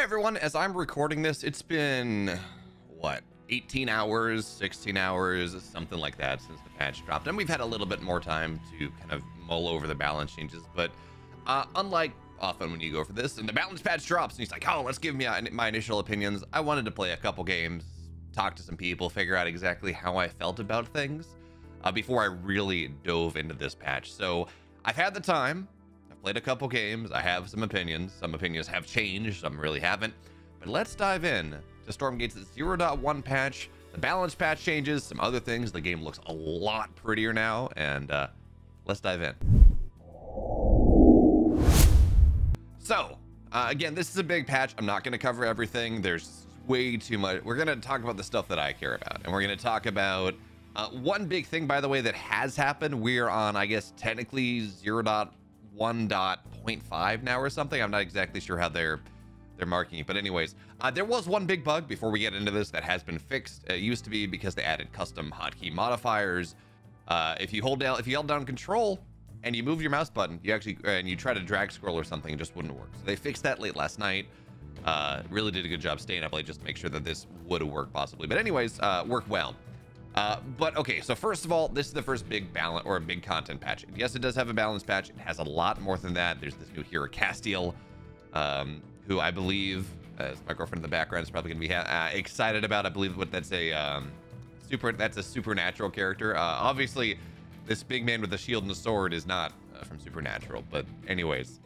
Hey everyone, as I'm recording this, it's been, what, 18 hours, 16 hours, something like that since the patch dropped. And we've had a little bit more time to kind of mull over the balance changes, but unlike often when you go for this and the balance patch drops and he's like, oh, let's give me my initial opinions, I wanted to play a couple games, talk to some people, figure out exactly how I felt about things before I really dove into this patch. So I've had the time, I've played a couple games, I have some opinions have changed, some really haven't, but let's dive in to Stormgate's 0.1 patch, the balance patch changes, some other things, the game looks a lot prettier now, and let's dive in. So, again, this is a big patch. I'm not going to cover everything. There's way too much. We're going to talk about the stuff that I care about. And we're going to talk about one big thing, by the way, that has happened. We're on, I guess, technically 0.1.0.5 now or something. I'm not exactly sure how they're marking it. But anyways, there was one big bug before we get into this that has been fixed. It used to be because they added custom hotkey modifiers. If you held down control and you move your mouse button, you try to drag scroll or something, it just wouldn't work. So they fixed that late last night. Really did a good job staying up late just to make sure that this would work possibly. But anyways, worked well. But okay, so first of all, this is the first big balance or a big content patch. And yes, it does have a balance patch. It has a lot more than that. There's this new hero Castiel, who I believe, as my girlfriend in the background is probably gonna be excited about. I believe that's a supernatural character. Obviously, this big man with a shield and a sword is not from Supernatural, but anyways,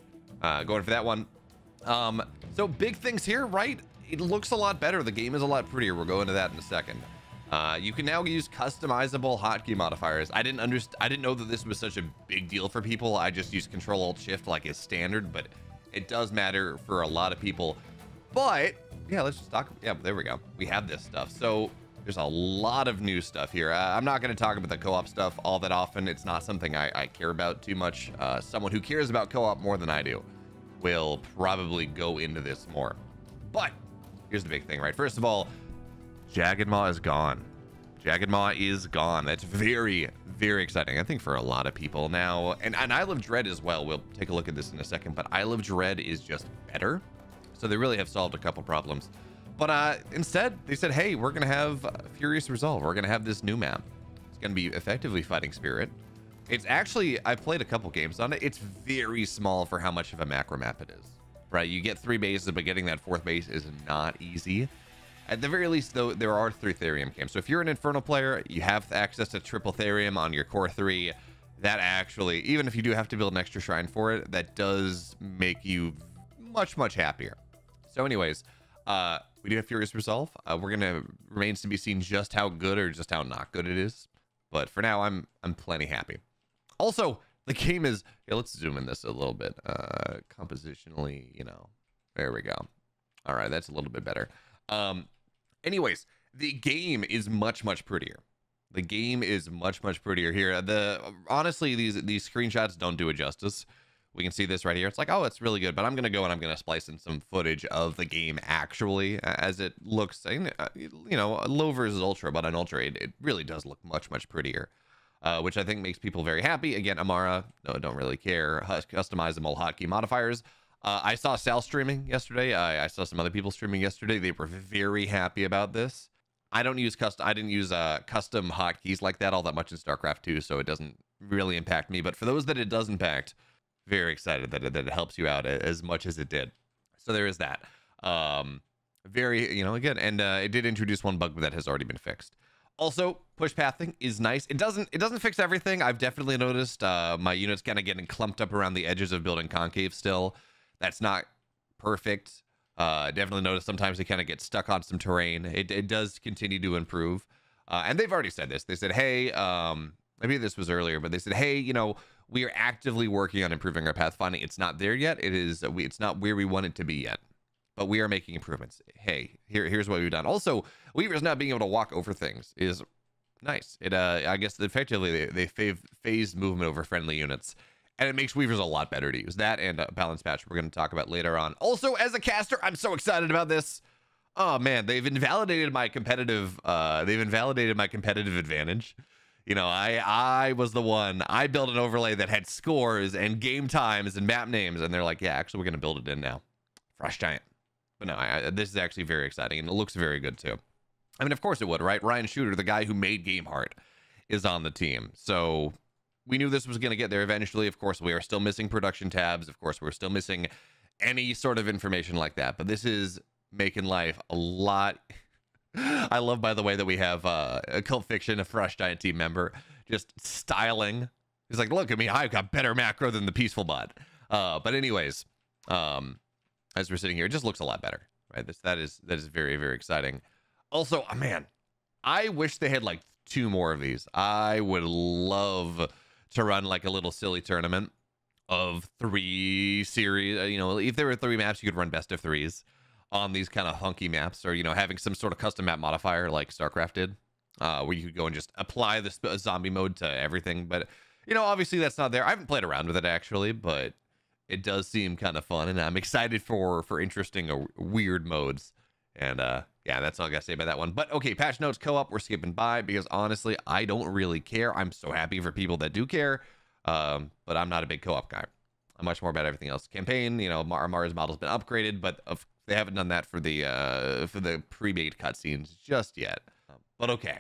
going for that one. So big things here, right? It looks a lot better. The game is a lot prettier. We'll go into that in a second. You can now use customizable hotkey modifiers. I didn't know that this was such a big deal for people. I just used Control Alt Shift like it's standard, but it does matter for a lot of people. But yeah, let's just talk. Yeah, there we go. We have this stuff. So there's a lot of new stuff here. I'm not going to talk about the co-op stuff all that often. It's not something I care about too much. Someone who cares about co-op more than I do will probably go into this more. But here's the big thing, right? First of all, Jagged Maw is gone. Jagged Maw is gone. That's very, very exciting, I think, for a lot of people now. And Isle of Dread as well. We'll take a look at this in a second. But Isle of Dread is just better. So they really have solved a couple problems. But instead, they said, hey, we're going to have Furious Resolve. We're going to have this new map. It's going to be effectively Fighting Spirit. It's actually, I've played a couple games on it. It's very small for how much of a macro map it is, right? You get 3 bases, but getting that 4th base is not easy. At the very least, though, there are 3 Therium camps. So if you're an Infernal player, you have access to triple Therium on your Core 3. That actually, even if you do have to build an extra shrine for it, that does make you much, much happier. So anyways, we do have Furious Resolve. We're gonna remains to be seen just how good or just how not good it is, but for now I'm plenty happy. Also, the game is yeah, let's zoom in this a little bit. Compositionally, you know, there we go. All right, that's a little bit better. Anyways, the game is much prettier. The game is much prettier here. Honestly, these screenshots don't do it justice. We can see this right here. It's like, oh, it's really good, but I'm going to go and I'm going to splice in some footage of the game actually as it looks, you know, low versus ultra, but on ultra, it really does look much prettier, which I think makes people very happy. Again, Amara, no, don't really care. Customizable hotkey modifiers. I saw Sal streaming yesterday. I saw some other people streaming yesterday. They were very happy about this. I didn't use custom hotkeys like that all that much in StarCraft 2, so it doesn't really impact me. But for those that it does impact, very excited that it helps you out as much as it did. So there is that. Very, you know, again, and it did introduce one bug, but that has already been fixed. Also, push pathing is nice. It doesn't fix everything. I've definitely noticed my units kind of getting clumped up around the edges of building concave still. That's not perfect. Definitely noticed sometimes they kind of get stuck on some terrain. It does continue to improve. And they've already said this. They said, hey, maybe this was earlier, but they said, hey, you know, we are actively working on improving our pathfinding. It's not there yet. It's not where we want it to be yet, but we are making improvements. Hey, here's what we've done. Also, Weaver's not being able to walk over things is nice. I guess effectively they phased movement over friendly units, and it makes Weavers a lot better to use. That and a balance patch we're going to talk about later on. Also, as a caster, I'm so excited about this. Oh man, they've invalidated my competitive advantage. You know, I was the one, I built an overlay that had scores and game times and map names. And they're like, yeah, actually, we're going to build it in now. Frost Giant. But no, this is actually very exciting, and it looks very good too. I mean, of course it would, right? Ryan Shooter, the guy who made Gameheart, is on the team. So we knew this was going to get there eventually. Of course, we are still missing production tabs. Of course, we're still missing any sort of information like that. But this is making life a lot. I love, by the way, that we have a Cult Fiction, a Fresh Giant team member, just styling. He's like, look at me, I've got better macro than the Peaceful Bot. But anyways, as we're sitting here, it just looks a lot better, right? That is very, very exciting. Also, man, I wish they had like 2 more of these. I would love to run like a little silly tournament of 3 series. You know, if there were 3 maps, you could run best of 3s on these kind of hunky maps, or, you know, having some sort of custom map modifier like StarCraft did, where you could go and just apply the zombie mode to everything. But, you know, obviously that's not there. I haven't played around with it actually, but it does seem kind of fun, and I'm excited for interesting or weird modes. And yeah, that's all I gotta say about that one. But okay, patch notes, co-op, we're skipping by because honestly, I don't really care. I'm so happy for people that do care, but I'm not a big co-op guy. I'm much more about everything else. Campaign, you know, Mara's model's been upgraded, but of they haven't done that for the pre-made cutscenes just yet. But okay,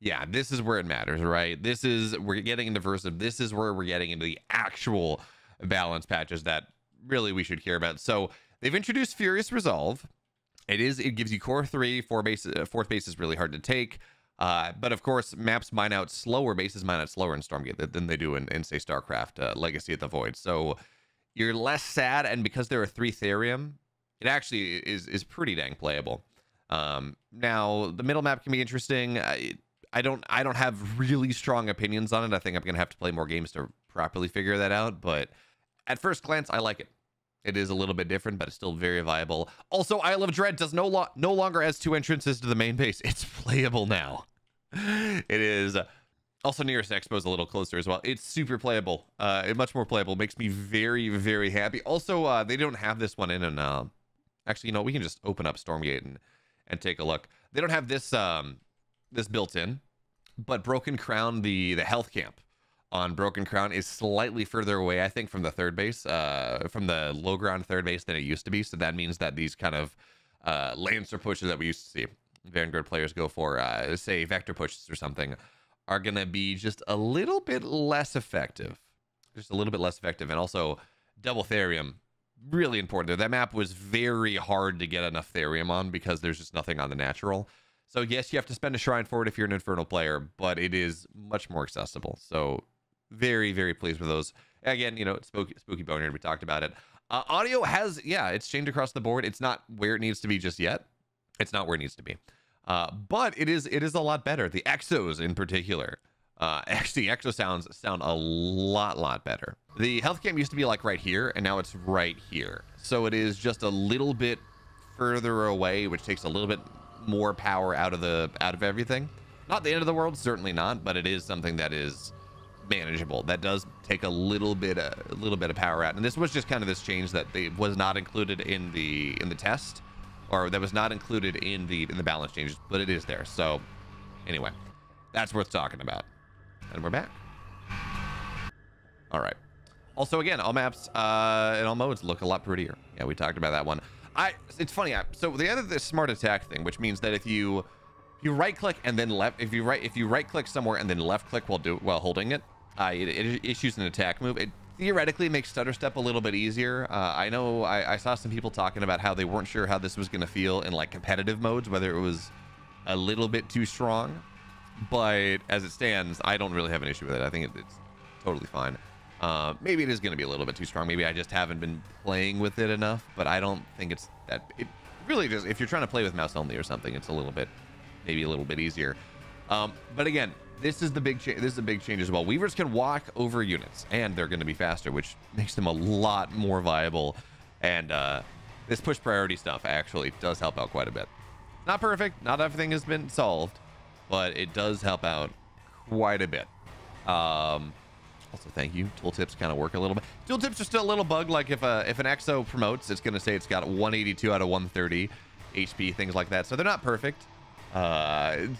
yeah, this is where it matters, right? This is we're getting into Versive. This is where we're getting into the actual balance patches that really we should care about. So they've introduced Furious Resolve. It gives you core 3, 4 bases. Fourth base is really hard to take, but of course maps mine out slower, bases mine out slower in Stormgate than they do in say StarCraft Legacy of the Void. So you're less sad, and because there are 3 Therium, it actually is pretty dang playable. Now the middle map can be interesting. I don't have really strong opinions on it. I think I'm gonna have to play more games to properly figure that out. But at first glance, I like it. It is a little bit different, but it's still very viable. Also, Isle of Dread does no longer has 2 entrances to the main base. It's playable now. It is also nearest Expo's a little closer as well. It's super playable. Much more playable. It makes me very, very happy. Also, they don't have this one in. Actually, you know, we can just open up Stormgate and take a look. They don't have this this built in, but Broken Crown, the health camp on Broken Crown is slightly further away, I think, from the third base, from the low ground third base than it used to be. So that means that these kind of Lancer pushes that we used to see Vanguard players go for, say vector pushes or something, are going to be just a little bit less effective. Just a little bit less effective. And also double Therium, really important there. That map was very hard to get enough Therium on because there's just nothing on the natural. So yes, you have to spend a shrine for it if you're an Infernal player, but it is much more accessible. So very, very pleased with those. Again, you know, spooky Boneyard, we talked about it. Audio has, yeah, it's changed across the board. It's not where it needs to be just yet. It's not where it needs to be. But it is a lot better. The Exos in particular. Actually, Exo sounds sound a lot better. The health camp used to be like right here, and now it's right here. So it is just a little bit further away, which takes a little bit more power out of everything. Not the end of the world, certainly not, but it is something that is manageable. That does take a little bit of power out. And this was just kind of this change that they was not included in the test, or that was not included in the balance changes, but it is there. So anyway, that's worth talking about. And we're back. All right. Also, again, all maps and all modes look a lot prettier. Yeah, we talked about that one. It's funny. So they added this smart attack thing, which means that if you right click and then left, if you right click somewhere and then left click while holding it, it issues an attack move. It theoretically makes stutter step a little bit easier. I know I saw some people talking about how they weren't sure how this was going to feel in like competitive modes, whether it was a little bit too strong. But as it stands, I don't really have an issue with it. I think it's totally fine. Maybe it is going to be a little bit too strong. Maybe I just haven't been playing with it enough, but I don't think it's that. It really just, if you're trying to play with mouse only or something, it's a little bit, maybe a little bit easier. But again, this is the big change. This is a big change as well. Weavers can walk over units, and they're going to be faster, which makes them a lot more viable. And this push priority stuff actually does help out quite a bit. Not perfect. Not everything has been solved, but it does help out quite a bit. Also, thank you. Tooltips kind of work a little bit. Tooltips are still a little bug. Like if an Exo promotes, it's going to say it's got 182 out of 130 HP, things like that. So they're not perfect.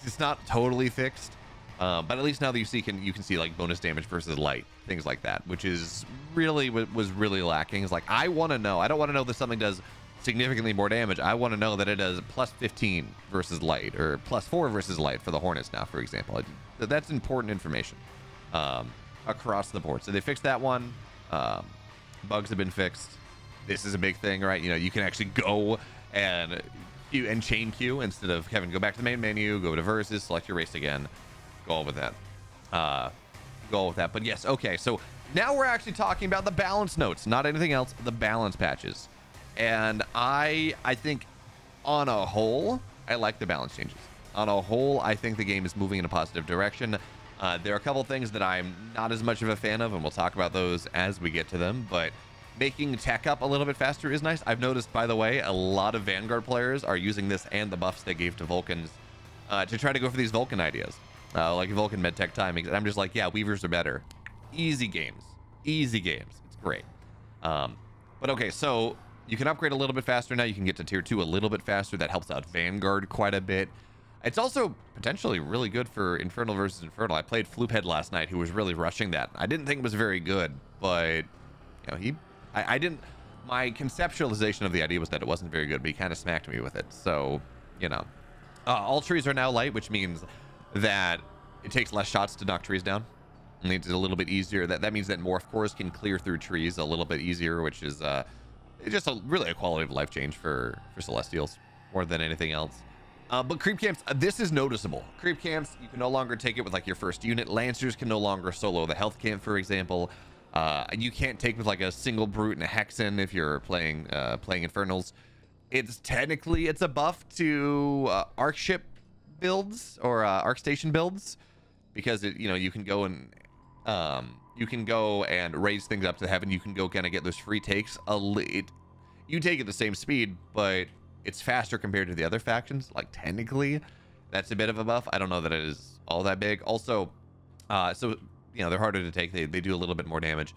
It's not totally fixed, but at least now that you can see like bonus damage versus light, things like that, which is really was really lacking. It's like I want to know. I don't want to know that something does significantly more damage, I want to know that it does plus 15 versus light or plus 4 versus light for the Hornets now, for example. That's important information across the board. So they fixed that one. Bugs have been fixed. This is a big thing, right? You know, you can actually go and chain queue instead of having to go back to the main menu, go to versus, select your race again, go all with that. But yes, okay, so now we're actually talking about the balance notes, not anything else, the balance patches. And I think on a whole, I like the balance changes. On a whole, I think the game is moving in a positive direction. There are a couple things that I'm not as much of a fan of, and we'll talk about those as we get to them, but making tech up a little bit faster is nice. I've noticed, by the way, a lot of Vanguard players are using this and the buffs they gave to Vulcans to try to go for these Vulcan ideas, like Vulcan medtech timings. And I'm just like, yeah, Weavers are better. Easy games. Easy games. It's great. But okay, so you can upgrade a little bit faster now. You can get to tier 2 a little bit faster. That helps out Vanguard quite a bit. It's also potentially really good for Infernal versus Infernal. I played Floophead last night, who was really rushing that. I didn't think it was very good, but you know, I didn't. My conceptualization of the idea was that it wasn't very good, but he kind of smacked me with it. So, you know, all trees are now light, which means that it takes less shots to knock trees down. It means it's a little bit easier. That means that Morph Cores can clear through trees a little bit easier, which is just really a quality of life change for Celestials more than anything else. But creep camps, this is noticeable. Creep camps, you can no longer take it with like your first unit. Lancers can no longer solo the health camp, for example. You can't take with like a single Brute and a Hexen if you're playing playing Infernals. It's technically, it's a buff to Arc Ship builds or Arc Station builds, because it, you know, you can go and you can go and raise things up to heaven. You can go kind of get those free takes. You take at the same speed, but it's faster compared to the other factions. Like technically, that's a bit of a buff. I don't know that it is all that big. Also, so you know, they're harder to take. They do a little bit more damage.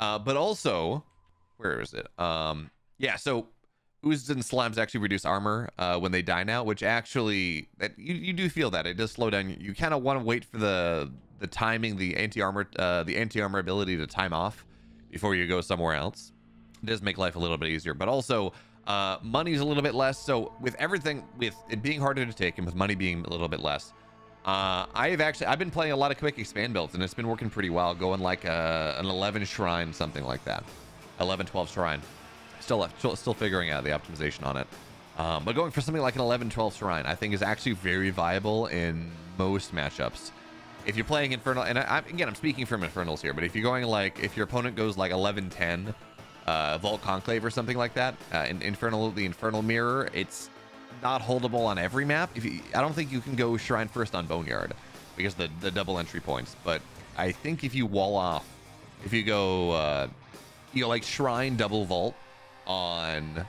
But also, where is it? Yeah, so oozes and slimes actually reduce armor when they die now, which actually you do feel that. It does slow down. You kind of want to wait for the timing, the anti-armor ability to time off before you go somewhere else. It does make life a little bit easier, but also money's a little bit less. So with everything, with it being harder to take and with money being a little bit less, I've been playing a lot of quick expand builds, and it's been working pretty well, going like an 11 shrine, something like that, 11, 12 shrine. Still figuring out the optimization on it, but going for something like an 11, 12 shrine, I think is actually very viable in most matchups. If you're playing Infernal, and again, I'm speaking from Infernals here, but if you're going like, if your opponent goes like 11, 10, Vault Conclave or something like that, the Infernal Mirror, it's not holdable on every map. I don't think you can go Shrine first on Boneyard because the double entry points, but I think if you wall off, if you go, you know, like Shrine double Vault on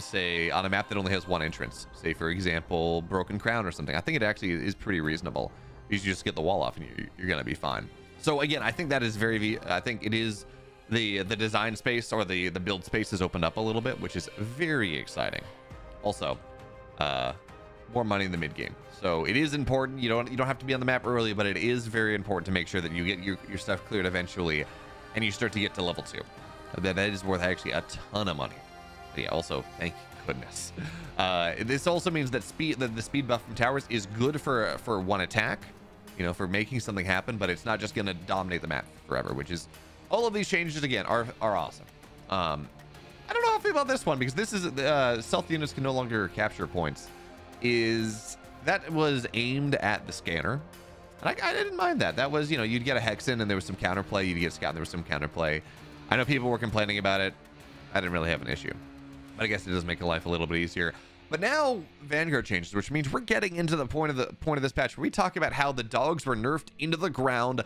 say, on a map that only has one entrance, say for example, Broken Crown or something, I think it actually is pretty reasonable. You just get the wall off and you're going to be fine. So again, I think that is very, I think it is the design space or the build space has opened up a little bit, which is very exciting. Also, more money in the mid game. So it is important. You don't have to be on the map early, but it is very important to make sure that you get your stuff cleared eventually and you start to get to level 2. That is worth actually a ton of money. But yeah, also thank you. Goodness. This also means that the speed buff from towers is good for one attack, you know, for making something happen, but it's not just going to dominate the map forever, which is, all of these changes again are awesome. I don't know how I feel about this one, because this is stealth units can no longer capture points. That was aimed at the scanner, and I didn't mind that. That was, you know, you'd get a Hexen and there was some counterplay, you'd get a Scout and there was some counterplay. I know people were complaining about it. I didn't really have an issue. But I guess it does make life a little bit easier. But now Vanguard changes, which means we're getting into the point of this patch where we talk about how the dogs were nerfed into the ground.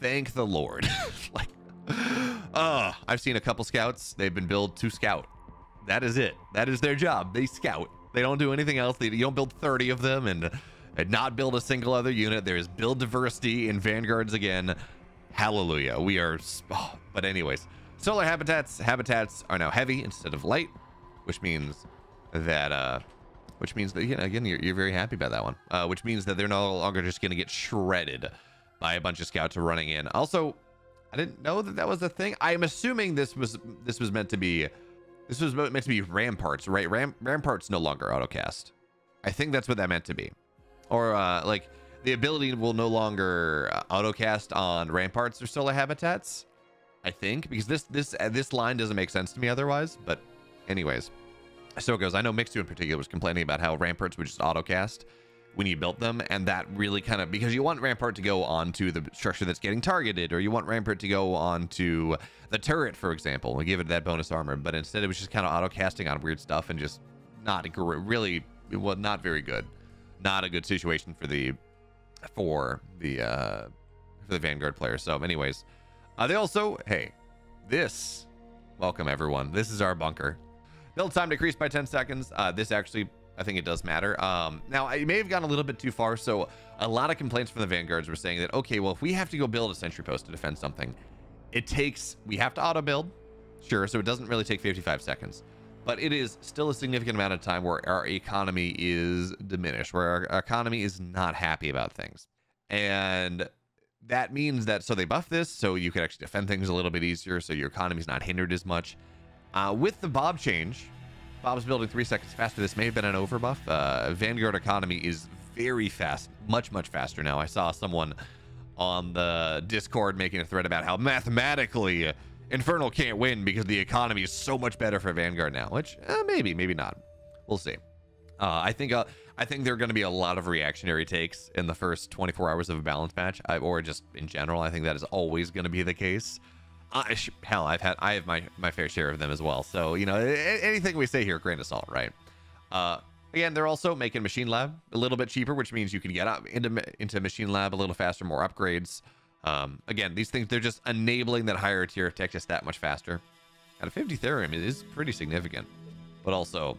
Thank the Lord. Like, I've seen a couple scouts. They've been billed to scout. That is it. That is their job. They scout. They don't do anything else. You don't build 30 of them and not build a single other unit. There is build diversity in Vanguards again. Hallelujah. We are. Oh, but anyways, solar habitats. Habitats are now heavy instead of light, which means that you know, again, you're very happy about that one, which means that they're no longer just going to get shredded by a bunch of scouts running in. Also, I didn't know that was the thing. I'm assuming this was meant to be This was meant to be Ramparts, right? Ramparts no longer autocast. I think that's what that meant to be. Or like the ability will no longer autocast on Ramparts or Solar Habitats, I think, because this line doesn't make sense to me otherwise. But anyways, so it goes. I know Mixu in particular was complaining about how Ramparts would just autocast when you built them, and that really kind of, because you want Rampart to go onto the structure that's getting targeted, or you want Rampart to go onto the turret, for example, and give it that bonus armor. But instead it was just kind of auto casting on weird stuff and just not really, well, not very good, not a good situation for the Vanguard player. So anyways, they also, hey, this, welcome everyone, this is our bunker. Build time decreased by 10 seconds. This actually, I think it does matter. Now, I may have gone a little bit too far. So a lot of complaints from the Vanguards were saying that, okay, well, if we have to go build a sentry post to defend something, it takes, we have to auto build, sure, so it doesn't really take 55 seconds, but it is still a significant amount of time where our economy is diminished, where our economy is not happy about things. And that means that, so they buff this, so you can actually defend things a little bit easier, so your economy is not hindered as much. With the Bob change, Bob's building 3 seconds faster. This may have been an overbuff. Vanguard economy is very fast, much, much faster now. I saw someone on the Discord making a thread about how mathematically Infernal can't win because the economy is so much better for Vanguard now, which maybe, maybe not. We'll see. I think there are going to be a lot of reactionary takes in the first 24 hours of a balance match, or just in general. I think that is always going to be the case. Hell, I have my fair share of them as well. So, you know, anything we say here, grain of salt, right? Again, they're also making Machine Lab a little bit cheaper, which means you can get up into Machine Lab a little faster, more upgrades. Again, these things, they're just enabling that higher tier of tech just that much faster. Out of 50 Therium, it is pretty significant. But also,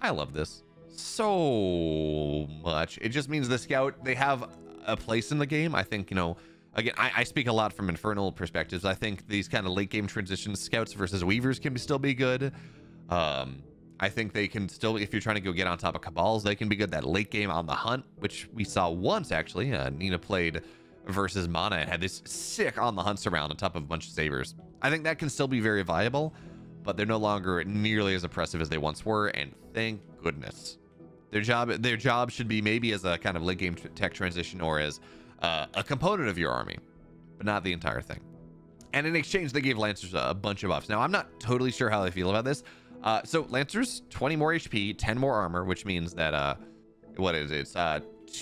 I love this so much. It just means the Scout, they have a place in the game. I think, you know, again, I speak a lot from Infernal perspectives. I think these kind of late game transitions, Scouts versus Weavers can still be good. I think they can still, if you're trying to go get on top of Cabals, they can be good that late game on the hunt, which we saw once actually. Nina played versus Mana and had this sick on the hunt surround on top of a bunch of Sabers. I think that can still be very viable, but they're no longer nearly as oppressive as they once were, and thank goodness. Their job should be maybe as a kind of late game tech transition, or as a component of your army, but not the entire thing. And in exchange, they gave Lancers a bunch of buffs. Now, I'm not totally sure how they feel about this. So Lancers, 20 more HP, 10 more armor, which means that, what is it? It's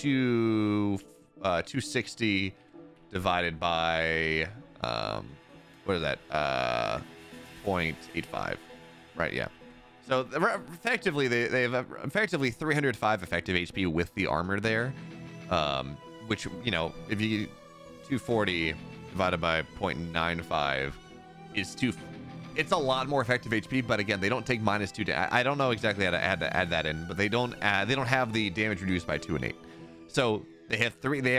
260 divided by, what is that? 0.85, right? Yeah. So effectively, they have effectively 305 effective HP with the armor there. Which, you know, if you 240 divided by 0.95 is two, it's a lot more effective HP. But again, they don't take -2 to, I don't know exactly how to add that in, but they don't have the damage reduced by 2 and 8. So they have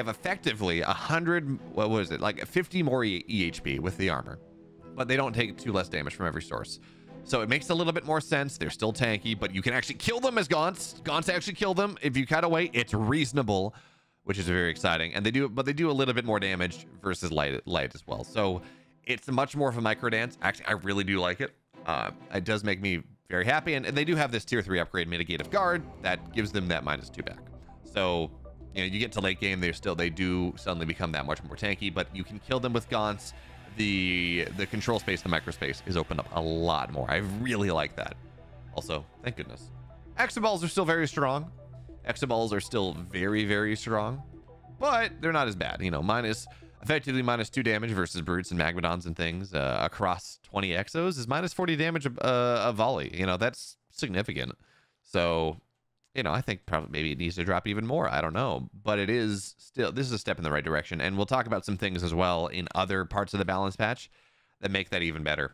effectively 100, what was it, like 50 more EHP with the armor, but they don't take 2 less damage from every source. So it makes a little bit more sense. They're still tanky, but you can actually kill them as Gaunts. Gaunts actually kill them. If you cut away, it's reasonable, which is very exciting. And they do a little bit more damage versus light as well. So it's much more of a micro dance. Actually, I really do like it. It does make me very happy. And they do have this tier 3 upgrade, mitigative guard, that gives them that -2 back. So, you know, you get to late game, they do suddenly become that much more tanky, but you can kill them with Gaunts. The control space, the micro space is opened up a lot more. I really like that. Also, thank goodness. Exoballs are still very strong. Exoballs are still very, very strong, but they're not as bad. You know, effectively minus 2 damage versus Brutes and Magmadons and things across 20 Exos is -40 damage a volley. You know, that's significant. So, you know, I think probably maybe it needs to drop even more. I don't know, but it is still, this is a step in the right direction. And we'll talk about some things as well in other parts of the balance patch that make that even better.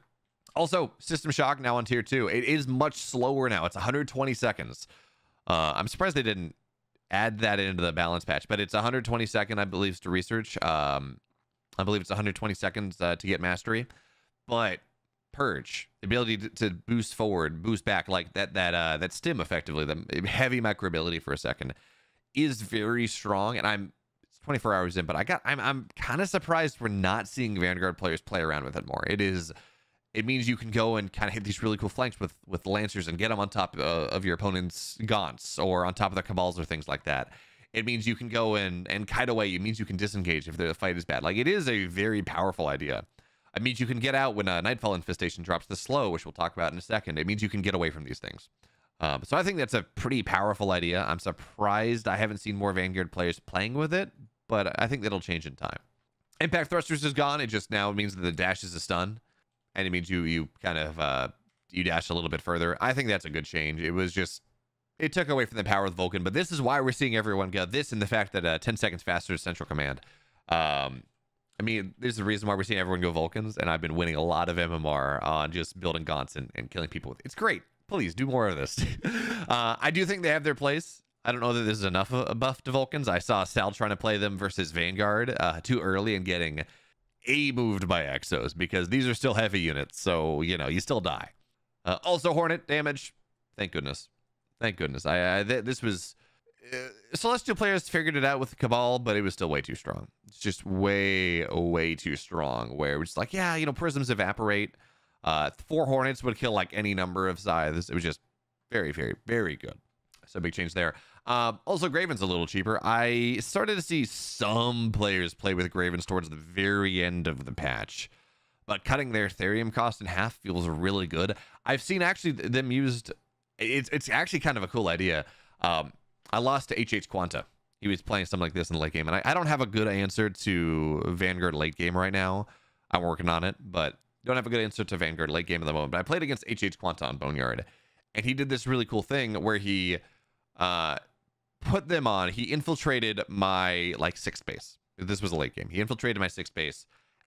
Also, System Shock now on tier 2. It is much slower now. It's 120 seconds. I'm surprised they didn't add that into the balance patch, but it's 120 seconds, I believe, to research. I believe it's 120 seconds to get mastery. But Purge, the ability to boost forward, boost back, like that stim effectively, the heavy micro ability for a second, is very strong. And it's 24 hours in, but I'm kind of surprised we're not seeing Vanguard players play around with it more. It is it means you can go and kind of hit these really cool flanks with Lancers and get them on top of your opponent's Gaunts or on top of their Cabals or things like that. It means you can go and kite away. It means you can disengage if the fight is bad. Like, it is a very powerful idea. It means you can get out when a Nightfall Infestation drops the slow, which we'll talk about in a second. It means you can get away from these things. So I think that's a pretty powerful idea. I'm surprised I haven't seen more Vanguard players playing with it, but I think that'll change in time. Impact Thrusters is gone. It just now means that the dash is a stun, and it means you kind of you dash a little bit further. I think that's a good change. It was just, it took away from the power of Vulcan, but this is why we're seeing everyone go this, and the fact that 10 seconds faster is central command. I mean, there's the reason why we're seeing everyone go Vulcans, and I've been winning a lot of MMR on just building Gaunts and killing people with it. It's great. Please do more of this. I do think they have their place. I don't know that this is enough of a buff to Vulcans. I saw Sal trying to play them versus Vanguard too early and getting A-moved by Exos because these are still heavy units. So, you know, you still die. Also, Hornet damage. Thank goodness. Thank goodness. This was... Celestial players figured it out with Cabal, but it was still way too strong. It's just way too strong, where it's like, yeah, you know, Prisms evaporate. 4 Hornets would kill like any number of scythes. It was just very good. So big change there. Also, Graven's a little cheaper. I started to see some players play with Gravens towards the very end of the patch, but cutting their Therium cost in half feels really good. I've seen actually them used. It's actually kind of a cool idea. I lost to HH Quanta. He was playing something like this in the late game, and I don't have a good answer to Vanguard late game right now. I'm working on it, but don't have a good answer to Vanguard late game at the moment. But I played against HH Quanta on Boneyard, and he did this really cool thing where he put them on. He infiltrated my, like, 6th base. This was a late game. He infiltrated my 6th base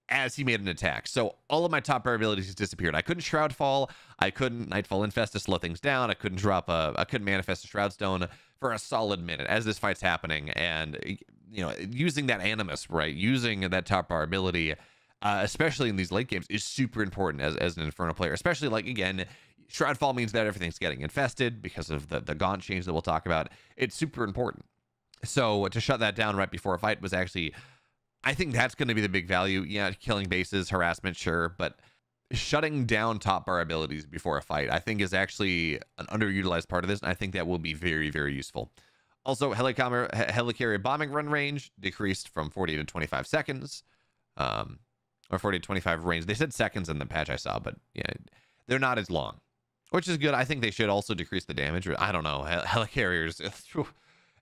as he made an attack. So all of my top bar abilities disappeared. I couldn't Shroud Fall. I couldn't Nightfall Infest to slow things down. I couldn't drop a... I couldn't manifest a Shroud Stone for a solid minute as this fight's happening. And, you know, using that Animus, right? Using that top bar ability, especially in these late games, is super important as an Infernal player. Especially, like, again, Shroud Fall means that everything's getting infested because of the Gaunt change that we'll talk about. It's super important. So to shut that down right before a fight was actually... I think that's going to be the big value. Yeah, killing bases, harassment, sure, but shutting down top bar abilities before a fight, I think, is actually an underutilized part of this, and I think that will be very useful. Also, Helicarrier bombing run range decreased from 40 to 25 seconds, or 40 to 25 range. They said seconds in the patch I saw, but yeah, they're not as long, which is good. I think they should also decrease the damage. I don't know. Helicarriers...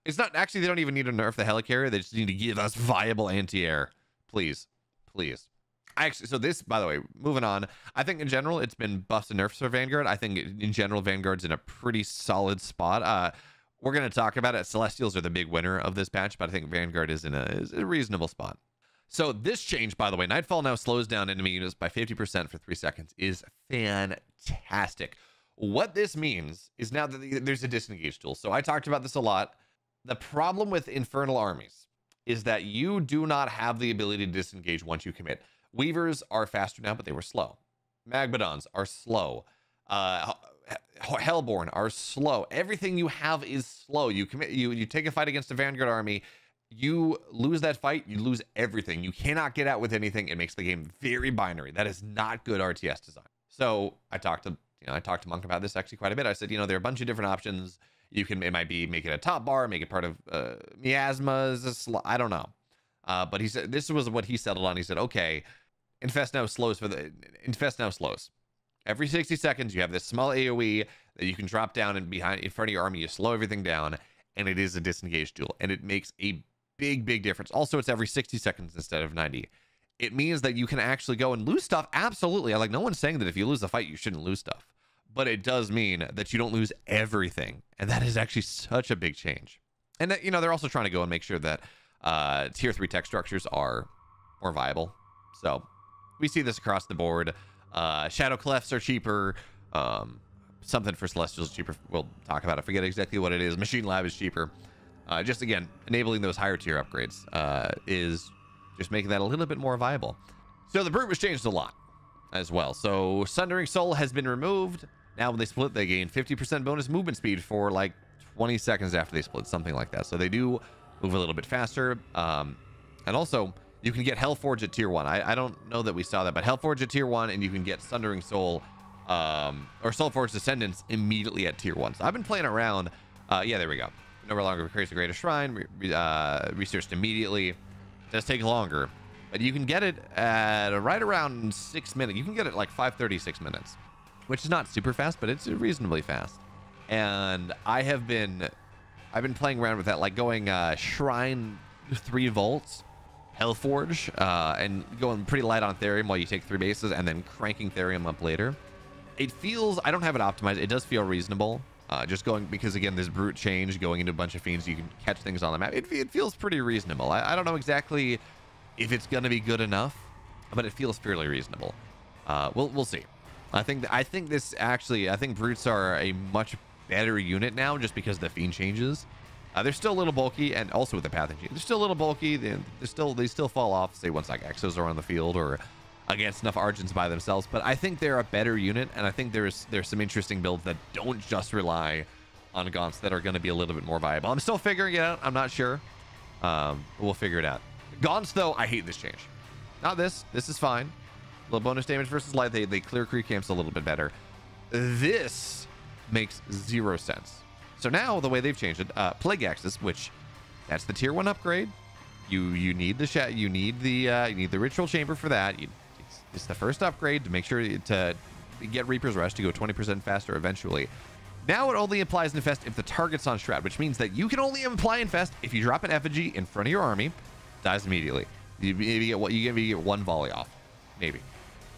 It's not actually, they don't even need to nerf the Helicarrier. They just need to give us viable anti-air. Please, please. So this, by the way, moving on, I think in general, it's been buffs and nerfs for Vanguard. I think in general, Vanguard's in a pretty solid spot. We're going to talk about it. Celestials are the big winner of this patch, but I think Vanguard is in a reasonable spot. So this change, by the way, Nightfall now slows down enemy units by 50% for 3 seconds, is fantastic. What this means is now that there's a disengage tool. So I talked about this a lot. The problem with Infernal armies is that you do not have the ability to disengage once you commit. Weavers are faster now, but they were slow. Magmadons are slow. Hellborn are slow. Everything you have is slow. You commit. You take a fight against a Vanguard army. You lose that fight. You lose everything. You cannot get out with anything. It makes the game very binary. That is not good RTS design. So I talked to Monk about this actually quite a bit. I said, you know, there are a bunch of different options. You can, it might be, make it a top bar, make it part of miasmas, I don't know. But he said, this was what he settled on. He said, okay, Infest now slows for the, Infest now slows. Every 60 seconds, you have this small AoE that you can drop down and behind, in front of your army, you slow everything down, and it is a disengage duel. And it makes a big difference. Also, it's every 60 seconds instead of 90. It means that you can actually go and lose stuff. Absolutely. Like, no one's saying that if you lose a fight, you shouldn't lose stuff. But it does mean that you don't lose everything. And that is actually such a big change. And, that, you know, they're also trying to go and make sure that tier 3 tech structures are more viable. So we see this across the board. Shadow Clefts are cheaper. Something for Celestials is cheaper. We'll talk about it. I forget exactly what it is. Machine Lab is cheaper. Just, again, enabling those higher tier upgrades is just making that a little bit more viable. So the Brute was changed a lot as well. So Sundering Soul has been removed. Now, when they split, they gain 50% bonus movement speed for like 20 seconds after they split, something like that. So they do move a little bit faster. And also, You can get Hellforge at tier 1. I don't know that we saw that, but Hellforge at tier 1, and you can get Sundering Soul or Soulforge Descendants immediately at tier 1. So I've been playing around. Yeah, there we go. No longer creates a greater shrine. Researched immediately. It does take longer, but you can get it at right around 6 minutes. You can get it like 5:36 minutes, which is not super fast, but it's reasonably fast. And I have been, playing around with that, like going shrine 3 volts. Hellforge, and going pretty light on Therium while you take 3 bases, and then cranking Therium up later. It feels, I don't have it optimized, it does feel reasonable. Just going, because again, this Brute change, going into a bunch of Fiends, you can catch things on the map. It feels pretty reasonable. I don't know exactly if it's going to be good enough, but it feels fairly reasonable. We'll see. I think this actually, Brutes are a much better unit now, just because of the Fiend changes. They're still a little bulky, and also with the path change, they're still a little bulky. They still fall off, say, once like Exos are on the field or against enough Argents by themselves. But I think they're a better unit, and I think there's some interesting builds that don't just rely on Gaunts that are going to be a little bit more viable. I'm still figuring it out. I'm not sure. We'll figure it out. Gaunts, though, I hate this change. Not this. This is fine. A little bonus damage versus light. They clear creep camps a little bit better. This makes zero sense. So now the way they've changed it, Plague Axis, which that's the tier 1 upgrade. You need the you need the Ritual Chamber for that. It's the first upgrade to make sure to get Reaper's Rush to go 20% faster eventually. Now it only applies Infest if the target's on Shroud, which means that you can only apply Infest if you drop an effigy in front of your army, dies immediately. You maybe get what you get 1 volley off, maybe.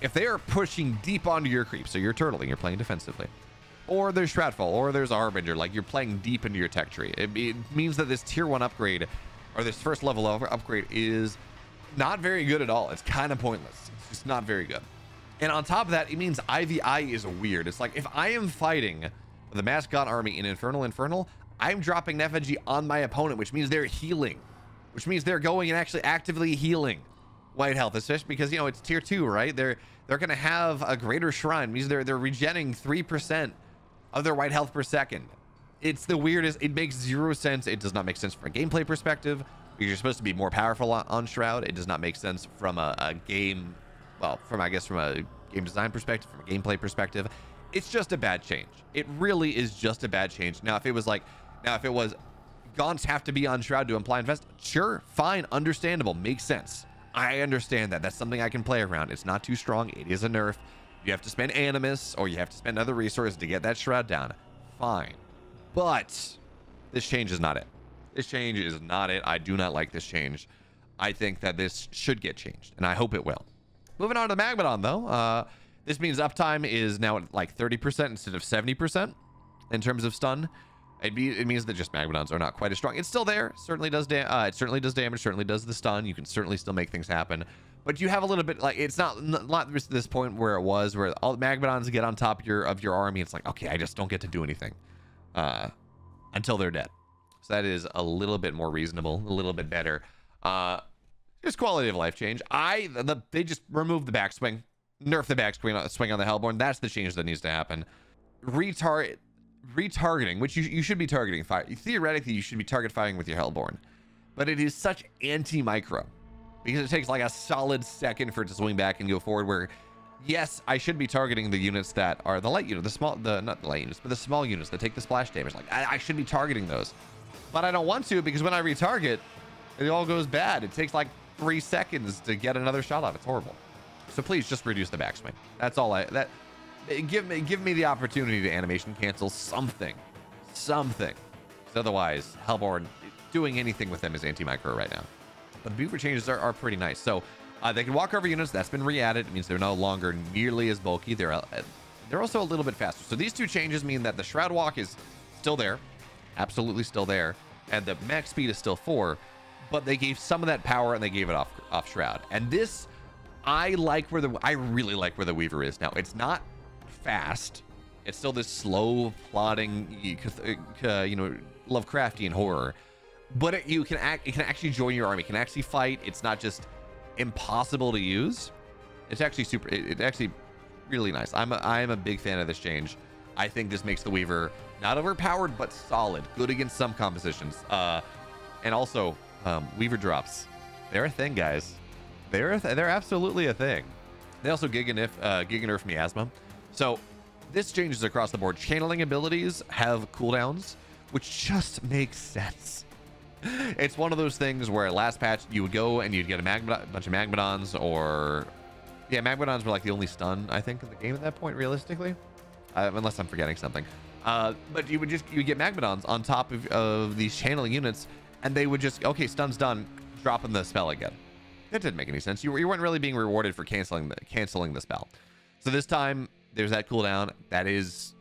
If they are pushing deep onto your creep, so you're turtling, you're playing defensively. Or there's Shroudfall, or there's Harbinger. Like, you're playing deep into your tech tree. It means that this tier 1 upgrade, or this first level upgrade, is not very good at all. It's kind of pointless. It's just not very good. And on top of that, it means IVI is weird. It's like, if I am fighting the Mascot army in Infernal, I'm dropping an effigy on my opponent, which means they're healing, which means they're going and actually actively healing white health, especially because, you know, it's tier 2, right? They're going to have a greater shrine. It means they're regenerating 3%. Of their white health per second. It's the weirdest. It makes zero sense. It does not make sense from a gameplay perspective. You're supposed to be more powerful on Shroud. It does not make sense from a game, well, from, I guess, from a game design perspective, from a gameplay perspective. It's just a bad change. It really is just a bad change. Now, if it was like, now if it was Gaunts have to be on Shroud to imply Infest, sure, fine, understandable, makes sense. I understand that. That's something I can play around. It's not too strong. It is a nerf. You have to spend Animus, or you have to spend other resources to get that Shroud down. Fine. But this change is not it. This change is not it. I do not like this change. I think that this should get changed, and I hope it will. Moving on to the Magmadon, though. This means uptime is now at like 30% instead of 70% in terms of stun. It means that just Magmadons are not quite as strong. It's still there. It certainly does damage, certainly does the stun. You can certainly still make things happen. But you have a little bit, like, it's not this point where it was, where all the Magmadons get on top of your army. It's like, okay, I just don't get to do anything until they're dead. So that is a little bit more reasonable, a little bit better. Just quality of life change. They just removed the backswing, nerf the backswing on the Hellborn. That's the change that needs to happen. Retargeting, which you should be targeting fire. Theoretically, you should be target firing with your Hellborn, but it is such anti-micro. Because it takes like a solid second for it to swing back and go forward, where, yes, I should be targeting the units that are the light unit, not the light units, but the small units that take the splash damage. Like, I should be targeting those, but I don't want to, because when I retarget, it all goes bad. It takes like 3 seconds to get another shot off. It's horrible. So please just reduce the backswing. That's all give me the opportunity to animation cancel something. Because otherwise, Hellborn, doing anything with them is anti-micro right now. But the Weaver changes are pretty nice. So they can walk over units. That's been re-added. It means they're no longer nearly as bulky. They're also a little bit faster. So these two changes mean that the Shroud Walk is still there. Absolutely still there. And the max speed is still 4. But they gave some of that power, and they gave it off Shroud. And this, I really like where the Weaver is now. It's not fast. It's still this slow, plodding, you know, Lovecraftian horror. But it can actually join your army. It can actually fight. It's not just impossible to use. It's actually it's actually really nice. I'm a big fan of this change. I think this makes the Weaver not overpowered, but solid, good against some compositions. And also Weaver drops. They're a thing, guys. They're absolutely a thing. They also Giga Nerf Miasma. So this changes across the board. Channeling abilities have cooldowns, which just makes sense. It's one of those things where last patch you would go and you'd get a bunch of Magmadons, or... yeah, Magmadons were like the only stun, I think, in the game at that point, realistically. Unless I'm forgetting something. But you would just, you get Magmadons on top of these channeling units, and they would just, okay, stun's done, dropping the spell again. That didn't make any sense. You weren't really being rewarded for canceling the spell. So this time, there's that cooldown. That is...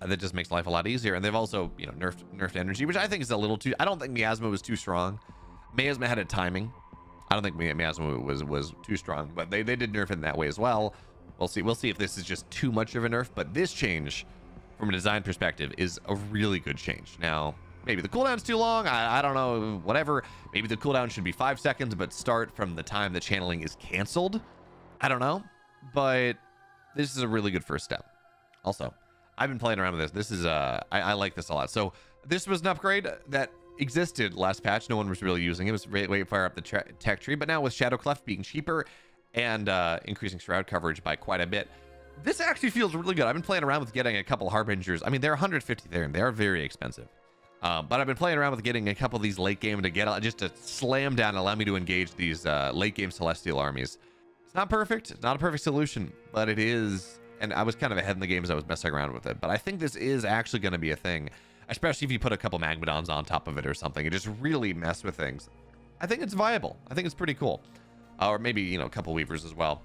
that just makes life a lot easier. And they've also, you know, nerfed energy, which I think is a little too... I don't think Miasma was too strong. Miasma had a timing. I don't think Miasma was too strong, but they did nerf it in that way as well. We'll see if this is just too much of a nerf, but this change from a design perspective is a really good change. Now, maybe the cooldown's too long. I don't know, whatever. Maybe the cooldown should be 5 seconds, but start from the time the channeling is canceled. I don't know, but this is a really good first step. Also, I've been playing around with this. This is I like this a lot. So this was an upgrade that existed last patch. No one was really using it. It was way far up the tech tree, but now with Shadow Cleft being cheaper and increasing Shroud coverage by quite a bit, this actually feels really good. I've been playing around with getting a couple Harbingers. I mean, they're 150 Therium. They are very expensive, but I've been playing around with getting a couple of these late game to get just to slam down and allow me to engage these late game Celestial armies. It's not perfect. It's not a perfect solution, but it is. And I was kind of ahead in the game as I was messing around with it. But I think this is actually going to be a thing, especially if you put a couple Magmadons on top of it or something. It just really mess with things. I think it's viable. I think it's pretty cool. Or maybe, you know, a couple Weavers as well.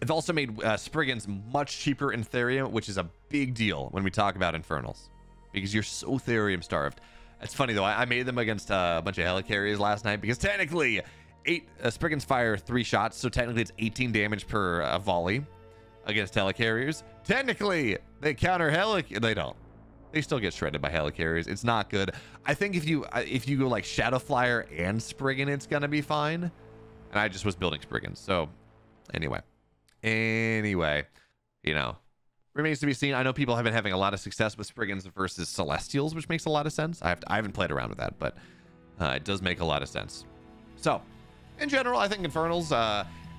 They've also made Spriggans much cheaper in Therium, which is a big deal when we talk about Infernals, because you're so Therium starved. It's funny, though. I made them against a bunch of Helicarriers last night, because technically, Spriggans fire 3 shots. So technically, it's 18 damage per volley. Against Helicarriers, technically they counter they don't. They still get shredded by Helicarriers. It's not good. I think if you go like Shadow Flyer and Spriggan, it's gonna be fine. And I just was building Spriggan, so anyway, you know, remains to be seen. I know people have been having a lot of success with Spriggans versus Celestials, which makes a lot of sense. I haven't played around with that, but it does make a lot of sense. So, in general, I think Infernals.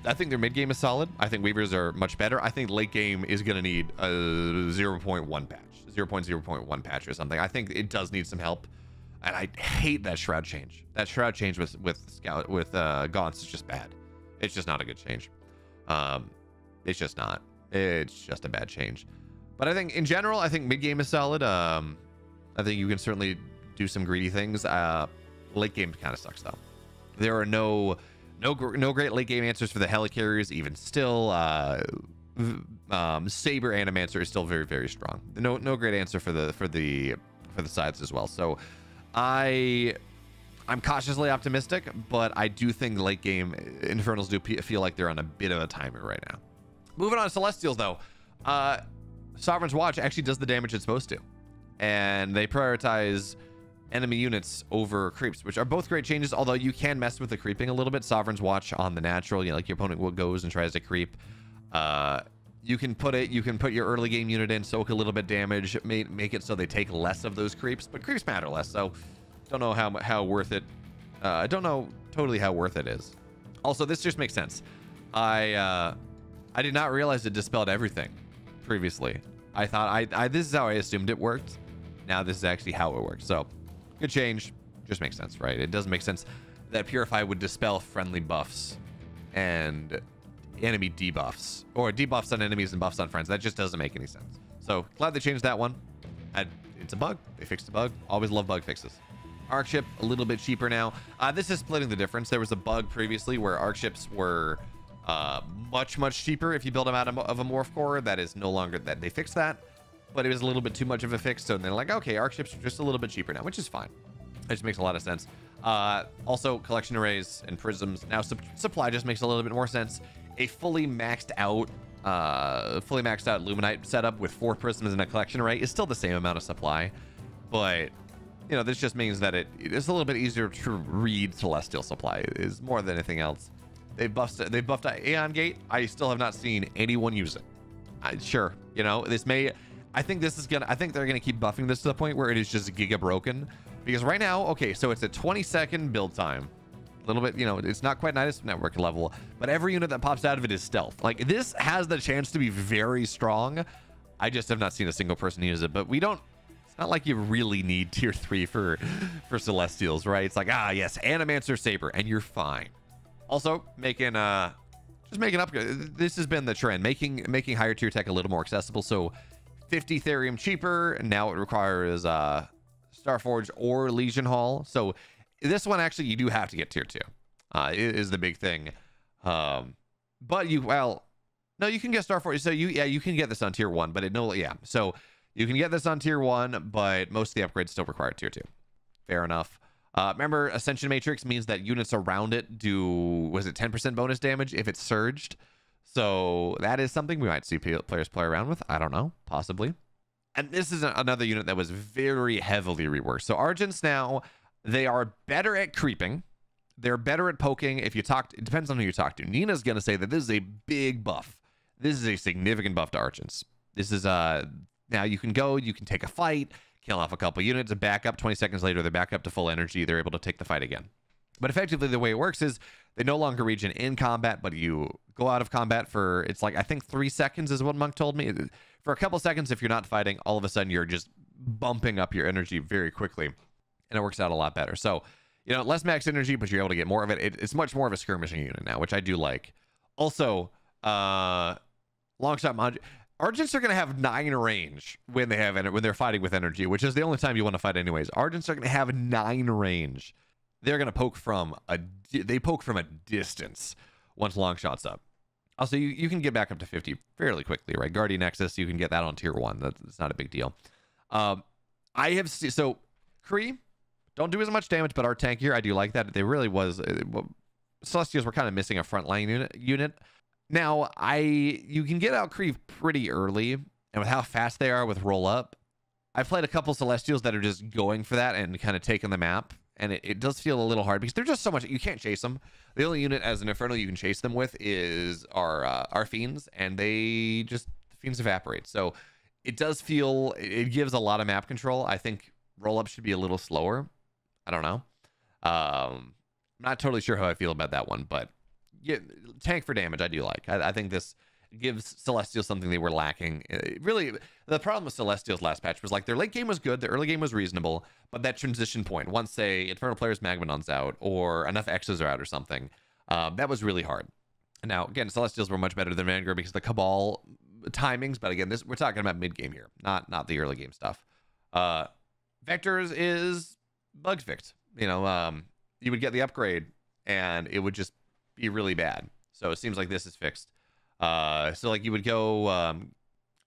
I think their mid game is solid. I think Weavers are much better. I think late game is going to need a 0.1 patch, 0.0.1 patch or something. I think it does need some help, and I hate that Shroud change. That Shroud change with Gaunts is just bad. It's just not a good change. It's just not. It's just a bad change. But I think in general, I think mid game is solid. I think you can certainly do some greedy things. Late game kind of sucks though. There are no great late game answers for the Helicarriers. Even still, Saber Animancer is still very strong. No great answer for the sides as well. So I'm cautiously optimistic, but I do think late game Infernals do feel like they're on a bit of a timer right now. Moving on to Celestials though, Sovereign's Watch actually does the damage it's supposed to, and they prioritize enemy units over creeps, which are both great changes, although you can mess with the creeping a little bit. Sovereign's Watch on the natural, you know, like your opponent goes and tries to creep, you can put your early game unit in, soak a little bit damage, make it so they take less of those creeps, but creeps matter less, so don't know how worth it. I don't know totally how worth it is. Also, this just makes sense. I did not realize it dispelled everything previously. I thought this is how I assumed it worked. Now this is actually how it works. So good change. Just makes sense, right? It doesn't make sense that Purify would dispel friendly buffs and enemy debuffs, or debuffs on enemies and buffs on friends. That just doesn't make any sense. So glad they changed that one. It's a bug. They fixed the bug. Always love bug fixes. Arc Ship, a little bit cheaper now. This is splitting the difference. There was a bug previously where Arc Ships were much cheaper if you build them out of a Morph Core. That is no longer that. They fixed that. But it was a little bit too much of a fix, so they're like, okay, Arc Ships are just a little bit cheaper now, which is fine. It just makes a lot of sense. Also, collection arrays and prisms now supply just makes a little bit more sense. A fully maxed out Luminite setup with 4 prisms and a collection array is still the same amount of supply, but you know, this just means that it's a little bit easier to read Celestial supply is more than anything else. They buffed Aeon Gate. I still have not seen anyone use it. Sure, you know, I think they're gonna keep buffing this to the point where it is just giga broken, because right now, okay, so it's a 20-second build time a little bit, you know, it's not quite an item network level, but every unit that pops out of it is stealth. Like, this has the chance to be very strong. I just have not seen a single person use it, but we don't, it's not like you really need tier 3 for Celestials, right? It's like, ah, yes, Animancer Saber, and you're fine. Also, making, just making up, this has been the trend, making higher tier tech a little more accessible. So 50 Therium cheaper, and now it requires Starforge or Legion Hall. So this one, actually, you do have to get tier 2, is the big thing. But you, well, no, you can get Starforge. So you, yeah, you can get this on tier 1, but it no, yeah. So you can get this on tier 1, but most of the upgrades still require tier 2. Fair enough. Remember, Ascension Matrix means that units around it do, was it 10% bonus damage if it's surged? So that is something we might see players play around with. I don't know, possibly. And this is another unit that was very heavily reworked. So Argents now, they are better at creeping. They're better at poking. If you talk, it depends on who you talk to. Nina's going to say that this is a big buff. This is a significant buff to Argents. This is, now you can go, you can take a fight, kill off a couple units, and back up 20 seconds later, they're back up to full energy. They're able to take the fight again. But effectively, the way it works is they no longer regen in combat, but you go out of combat for, it's like, I think 3 seconds is what Monk told me. For a couple seconds, if you're not fighting, all of a sudden you're just bumping up your energy very quickly, and it works out a lot better. So, you know, less max energy, but you're able to get more of it. It's much more of a skirmishing unit now, which I do like. Also, long shot mod. Argents are going to have 9 range when they have, when they're fighting with energy, which is the only time you want to fight anyways. Argents are going to have 9 range. They're going to poke from a, they poke from a distance once long shot's up. Also, you can get back up to 50 fairly quickly, right? Guardian Nexus, you can get that on tier 1. That's not a big deal. I have seen, so Kree, don't do as much damage, but our tank here, I do like that. They really was, Celestials were kind of missing a frontline unit. Now, you can get out Kree pretty early, and with how fast they are with roll up, I've played a couple Celestials that are just going for that and kind of taking the map, and it does feel a little hard because they're just so much, you can't chase them. The only unit as an Infernal you can chase them with is our Fiends, and they just, the Fiends evaporate. So it does feel, it gives a lot of map control. I think roll up should be a little slower. I don't know. I'm not totally sure how I feel about that one, but yeah, tank for damage I do like. I think this gives Celestials something they were lacking. It really, the problem with Celestials last patch was like their late game was good, their early game was reasonable, but that transition point, once say Infernal players Magmadon's out or enough Exos are out or something, that was really hard. And now again, Celestials were much better than Vanguard because the Cabal timings, but again, this, we're talking about mid game here, not the early game stuff. Vectors is bug fixed. You know, you would get the upgrade and it would just be really bad. So it seems like this is fixed. So like you would go,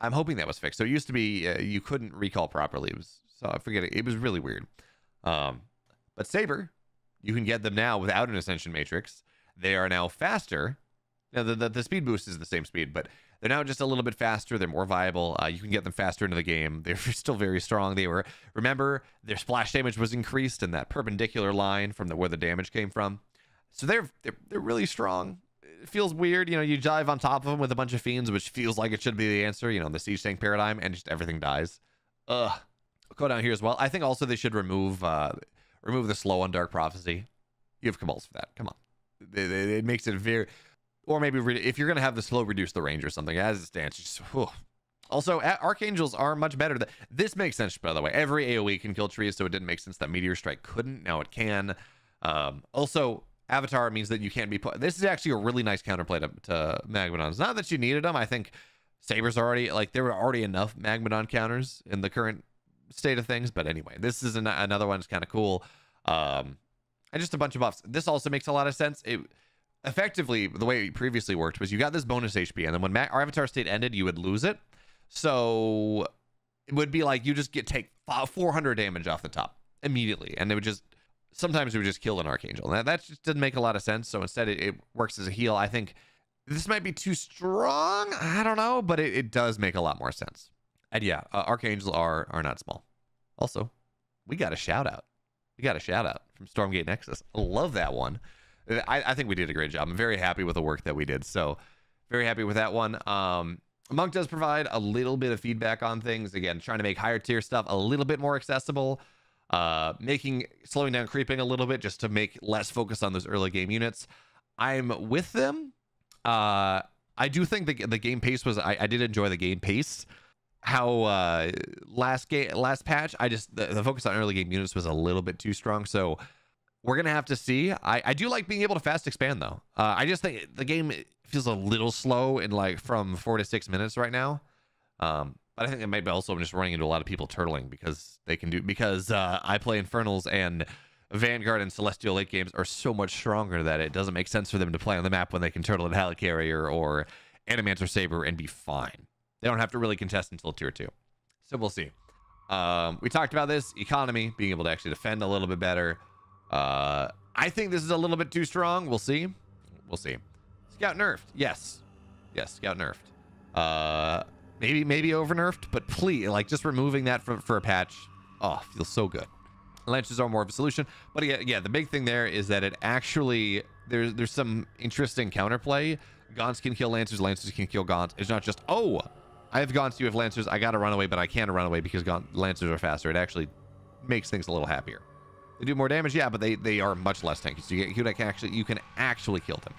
I'm hoping that was fixed. So it used to be, you couldn't recall properly. It was, so I forget, it was really weird. But Saber, you can get them now without an Ascension Matrix. They are now faster. Now the speed boost is the same speed, but they're now just a little bit faster. They're more viable. You can get them faster into the game. They're still very strong. They were, remember, their splash damage was increased in that perpendicular line from where the damage came from. So they're really strong. It feels weird, you know, you dive on top of them with a bunch of Fiends, which feels like it should be the answer, you know, the siege tank paradigm, and just everything dies. I'll go down here as well. I think also they should remove remove the slow on Dark Prophecy. You have Cabals for that. Come on. It makes it very, or maybe if you're going to have the slow, reduce the range or something. As it stands, just, whew. Also, Archangels are much better. This makes sense, by the way. Every AoE can kill trees, so it didn't make sense that Meteor Strike couldn't. Now it can. Also, Avatar means that you can't be put. This is actually a really nice counterplay to Magmadons. Not that you needed them. I think Saber's already, like, there were already enough Magmadon counters in the current state of things. But anyway, this is another one that's kind of cool. And just a bunch of buffs. This also makes a lot of sense. It effectively, the way it previously worked was you got this bonus HP, and then when our Avatar state ended, you would lose it. So it would be like you just take 400 damage off the top immediately, and it would just, sometimes we would just kill an Archangel. That just doesn't make a lot of sense. So instead, it works as a heal. I think this might be too strong. I don't know, but it does make a lot more sense. And yeah, Archangels are not small. Also, we got a shout out. We got a shout out from Stormgate Nexus. I love that one. I think we did a great job. I'm very happy with the work that we did. So very happy with that one. Monk does provide a little bit of feedback on things. Again, trying to make higher tier stuff a little bit more accessible. slowing down creeping a little bit just to make less focus on those early game units. I'm with them. I do think the game pace was, I did enjoy the game pace. How last patch, I just, the focus on early game units was a little bit too strong. So we're going to have to see. I do like being able to fast expand though. I just think the game feels a little slow in like from 4 to 6 minutes right now. But I think it might be also I'm just running into a lot of people turtling because they can do, because I play Infernals and Vanguard and Celestial late games are so much stronger that it doesn't make sense for them to play on the map when they can turtle in Helicarrier or Animancer Saber and be fine. They don't have to really contest until tier 2. So we'll see. We talked about this economy, being able to actually defend a little bit better. I think this is a little bit too strong. We'll see. We'll see. Scout nerfed. Yes. Yes, Scout nerfed. Maybe over nerfed, but please, like, just removing that for a patch, oh, feels so good. Lances are more of a solution, but yeah, the big thing there is that it actually, there's some interesting counterplay. Gaunts can kill Lancers, Lancers can kill Gaunts. It's not just, oh, I have Gaunts, you have Lancers, I gotta run away, but I can't run away because Lancers are faster. It actually makes things a little happier. They do more damage, yeah, but they are much less tanky, so you can actually kill them.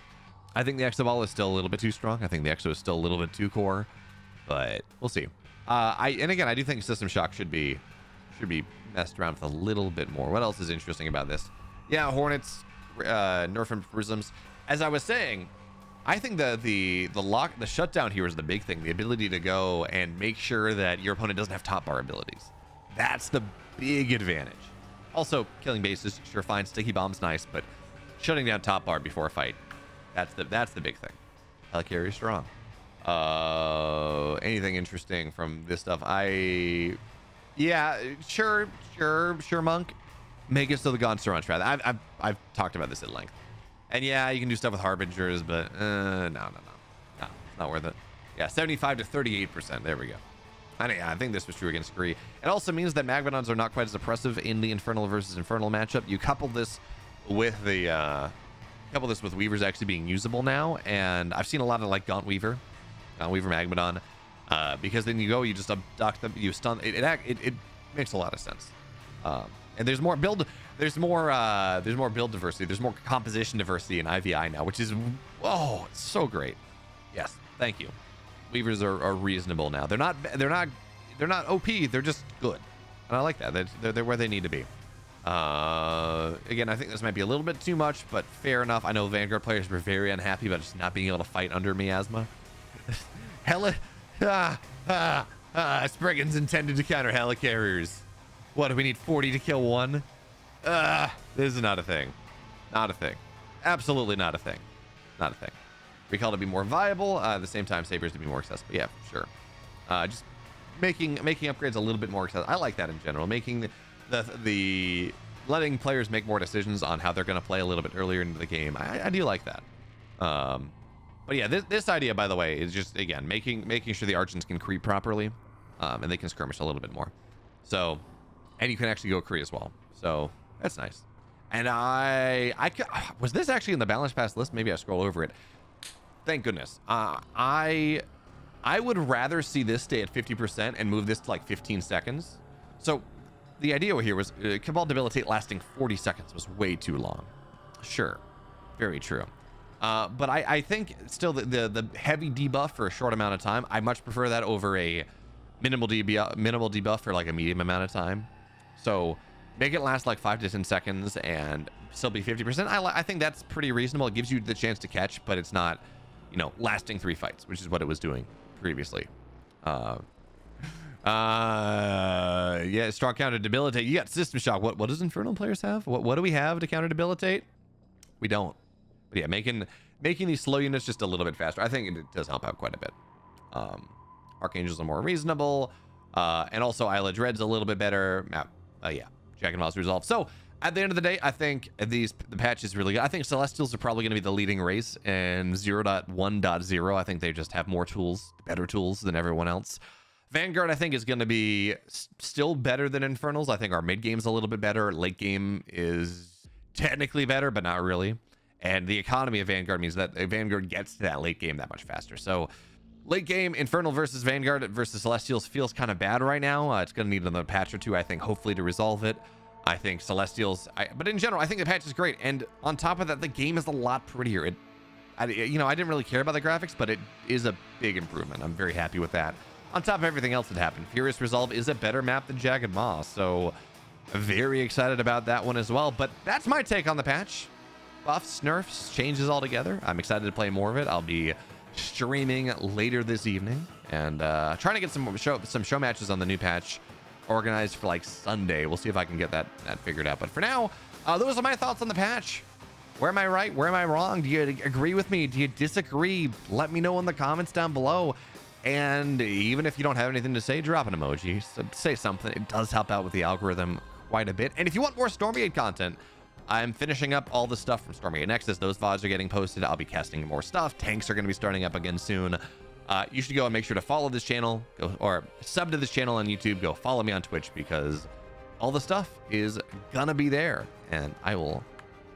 I think the Exo is still a little bit too strong. I think the Exo is still a little bit too core. But we'll see. And again, I do think System Shock should be messed around with a little bit more. What else is interesting about this? Yeah, Hornets, nerf and Prisms. As I was saying, I think the shutdown here is the big thing. The ability to go and make sure that your opponent doesn't have top bar abilities. That's the big advantage. Also, killing bases, sure, fine. Sticky bomb's nice, but shutting down top bar before a fight, that's the big thing. Helicarrier strong. Anything interesting from this stuff? Sure, Monk. Make it so the Gaunts are on Shroud. I've talked about this at length. And yeah, you can do stuff with Harbingers, but no, it's not worth it. Yeah, 75% to 38%. There we go. I think this was true against Kree. It also means that Magmadons are not quite as oppressive in the Infernal versus Infernal matchup. You couple this with the Weavers actually being usable now, and I've seen a lot of like Gaunt Weaver Magmadon, because then you just abduct them, you stun. It makes a lot of sense. And there's more build diversity, there's more composition diversity in IVI now, which is, oh, it's so great. Yes, thank you. Weavers are reasonable now. They're not OP. They're just good, and I like that. They're where they need to be. Again, I think this might be a little bit too much, but fair enough. I know Vanguard players were very unhappy about just not being able to fight under Miasma. Spriggan's intended to counter Helicarriers. What do we need, 40 to kill one? This is not a thing. Not a thing. Absolutely not a thing. Not a thing. Recall to be more viable. At the same time, Sabers to be more accessible. Yeah, sure. Just making upgrades a little bit more accessible. I like that in general. The letting players make more decisions on how they're going to play a little bit earlier into the game. I do like that. But yeah, this idea, by the way, is just, again, making sure the Argents can creep properly, and they can skirmish a little bit more. So, and you can actually go Kree as well. So that's nice. And was this actually in the balance pass list? Maybe I scroll over it. Thank goodness. I would rather see this stay at 50% and move this to like 15 seconds. So the idea here was Cabal Debilitate lasting 40 seconds was way too long. Sure, very true. But I think still the heavy debuff for a short amount of time, I much prefer that over a minimal debuff for like a medium amount of time. So make it last like 5 to 10 seconds and still be 50%. I think that's pretty reasonable. It gives you the chance to catch, but it's not, you know, lasting 3 fights, which is what it was doing previously. Yeah, strong counter debilitate. You got System Shock. What does Infernal players have? What do we have to counter debilitate? We don't. But yeah, making these slow units just a little bit faster, I think it does help out quite a bit. Archangels are more reasonable, and also Isle of Dread's a little bit better. Yeah, Jagged Maw's Resolve. So at the end of the day, I think the patch is really good. I think Celestials are probably going to be the leading race, and 0.1.0, I think they just have more tools, better tools than everyone else. Vanguard, I think, is going to be still better than Infernals. I think our mid game's a little bit better. Late game is technically better, but not really. And the economy of Vanguard means that Vanguard gets to that late game that much faster. So late game, Infernal versus Vanguard versus Celestials feels kind of bad right now. It's going to need another patch or two, I think, hopefully to resolve it. I think Celestials, but in general, I think the patch is great. And on top of that, the game is a lot prettier. I didn't really care about the graphics, but it is a big improvement. I'm very happy with that. On top of everything else that happened, Furious Resolve is a better map than Jagged Maw, so very excited about that one as well. But that's my take on the patch. Buffs, nerfs, changes altogether. I'm excited to play more of it. I'll be streaming later this evening and trying to get some show matches on the new patch organized for like Sunday. We'll see if I can get that figured out. But for now, those are my thoughts on the patch. Where am I right? Where am I wrong? Do you agree with me? Do you disagree? Let me know in the comments down below. And even if you don't have anything to say, drop an emoji. So say something. It does help out with the algorithm quite a bit. And if you want more Storm8 content, I'm finishing up all the stuff from Storm8 Nexus. Those VODs are getting posted. I'll be casting more stuff. Tanks are going to be starting up again soon. You should go and make sure to follow this channel, or sub to this channel on YouTube. Go follow me on Twitch because all the stuff is gonna be there. And I will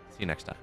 see you next time.